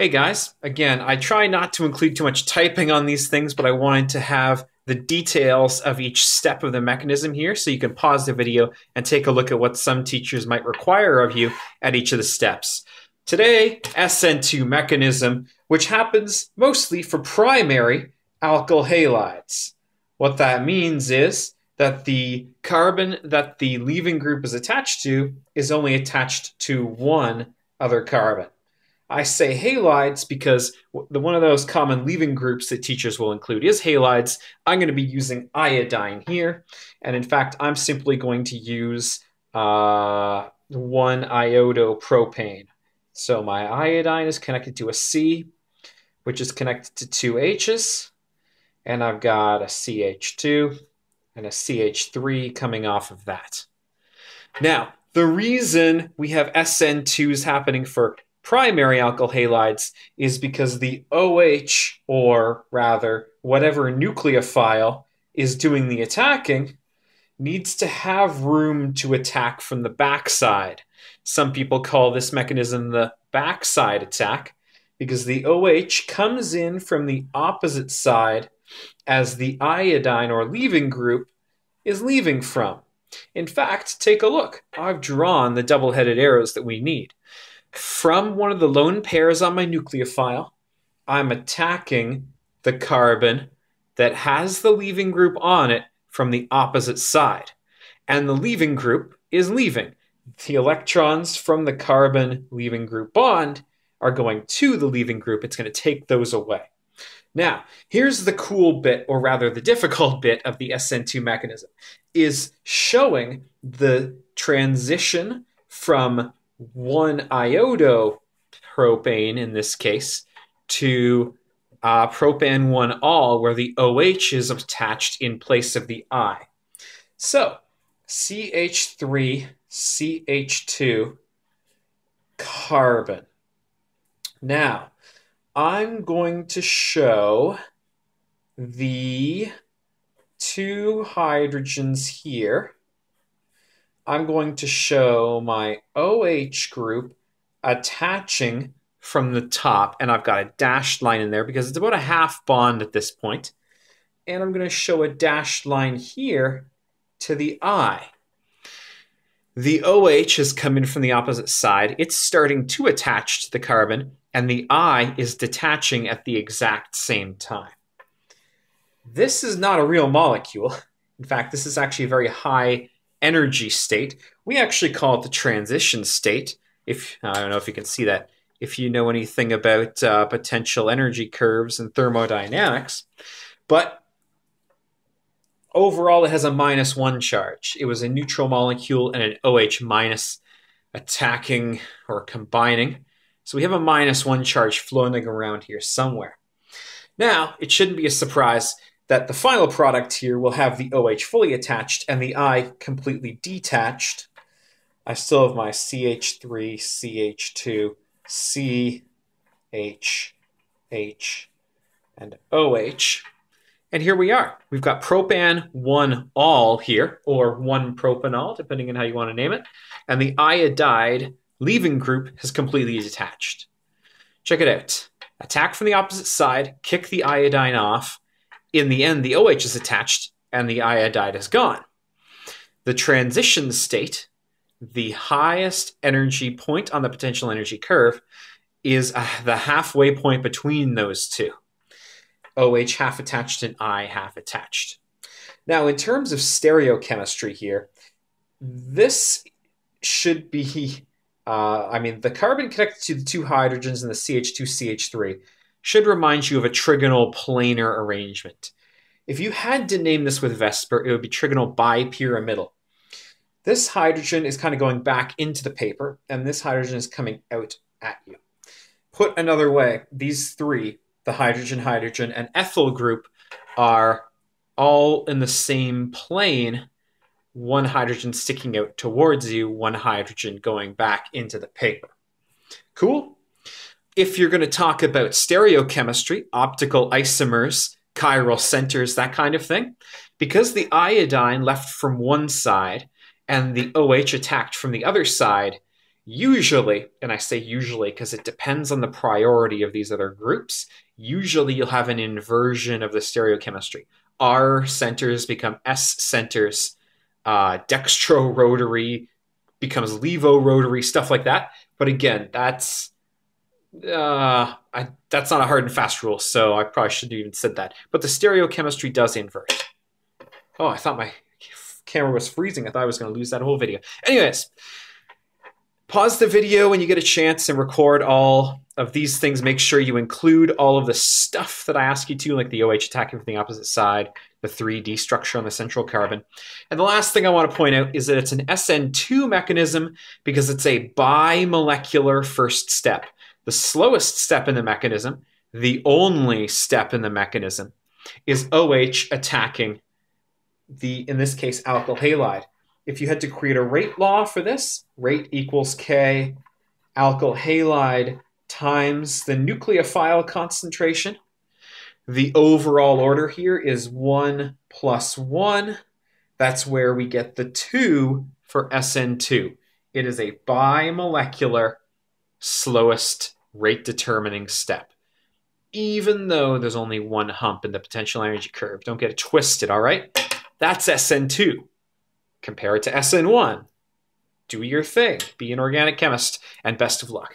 Hey guys, again, I try not to include too much typing on these things, but I wanted to have the details of each step of the mechanism here so you can pause the video and take a look at what some teachers might require of you at each of the steps. Today, SN2 mechanism, which happens mostly for primary alkyl halides. What that means is that the carbon that the leaving group is attached to is only attached to one other carbon. I say halides because one of those common leaving groups that teachers will include is halides. I'm going to be using iodine here. And in fact, I'm simply going to use one iodopropane. So my iodine is connected to a C, which is connected to two H's. And I've got a CH2 and a CH3 coming off of that. Now, the reason we have SN2s happening for primary alkyl halides is because the OH, or rather whatever nucleophile is doing the attacking, needs to have room to attack from the backside. Some people call this mechanism the backside attack because the OH comes in from the opposite side as the iodine or leaving group is leaving from. In fact, take a look. I've drawn the double-headed arrows that we need. From one of the lone pairs on my nucleophile, I'm attacking the carbon that has the leaving group on it from the opposite side. And the leaving group is leaving. The electrons from the carbon leaving group bond are going to the leaving group. It's going to take those away. Now, here's the cool bit, or rather the difficult bit of the SN2 mechanism, is showing the transition from one iodopropane, in this case, to propan-1-ol, where the OH is attached in place of the I. So CH3, CH2, carbon. Now, I'm going to show the two hydrogens here. I'm going to show my OH group attaching from the top, and I've got a dashed line in there because it's about a half bond at this point. And I'm going to show a dashed line here to the I. The OH has come in from the opposite side. It's starting to attach to the carbon, and the I is detaching at the exact same time. This is not a real molecule. In fact, this is actually a very high energy state. We actually call it the transition state. If I don't know if you can see that. If you know anything about potential energy curves and thermodynamics, but overall it has a -1 charge. It was a neutral molecule and an OH minus attacking or combining. So we have a -1 charge floating around here somewhere. Now, it shouldn't be a surprise that the final product here will have the OH fully attached and the I completely detached. I still have my CH3, CH2, C, H, H, and OH. And here we are. We've got propan-1-ol here, or 1-propanol, depending on how you want to name it. And the iodide leaving group has completely detached. Check it out. Attack from the opposite side, kick the iodine off. In the end, the OH is attached and the iodide is gone. The transition state, the highest energy point on the potential energy curve, is the halfway point between those two. OH half attached and I half attached. Now, in terms of stereochemistry here, this should be, the carbon connected to the two hydrogens and the CH2, CH3 should remind you of a trigonal planar arrangement. If you had to name this with VSEPR, it would be trigonal bipyramidal. This hydrogen is kind of going back into the paper, and this hydrogen is coming out at you. Put another way, these three, the hydrogen, hydrogen, and ethyl group, are all in the same plane, one hydrogen sticking out towards you, one hydrogen going back into the paper. Cool? If you're going to talk about stereochemistry, optical isomers, chiral centers, that kind of thing, because the iodine left from one side and the OH attacked from the other side, Usually, and I say usually because it depends on the priority of these other groups, usually you'll have an inversion of the stereochemistry. R centers become S centers, dextro rotary becomes levo rotary, stuff like that. But again, that's not a hard and fast rule, so I probably shouldn't have even said that. But the stereochemistry does invert. Oh, I thought my camera was freezing. I thought I was going to lose that whole video. Anyways, pause the video when you get a chance and record all of these things. Make sure you include all of the stuff that I ask you to, like the OH attacking from the opposite side, the 3D structure on the central carbon. And the last thing I want to point out is that it's an SN2 mechanism because it's a bimolecular first step. The slowest step in the mechanism, the only step in the mechanism, is OH attacking the, in this case, alkyl halide. If you had to create a rate law for this, rate equals K alkyl halide times the nucleophile concentration. The overall order here is 1 plus 1. That's where we get the 2 for SN2. It is a bimolecular slowest rate determining step, even though there's only one hump in the potential energy curve. Don't get it twisted, all right? That's SN2. Compare it to SN1. Do your thing. Be an organic chemist, and best of luck.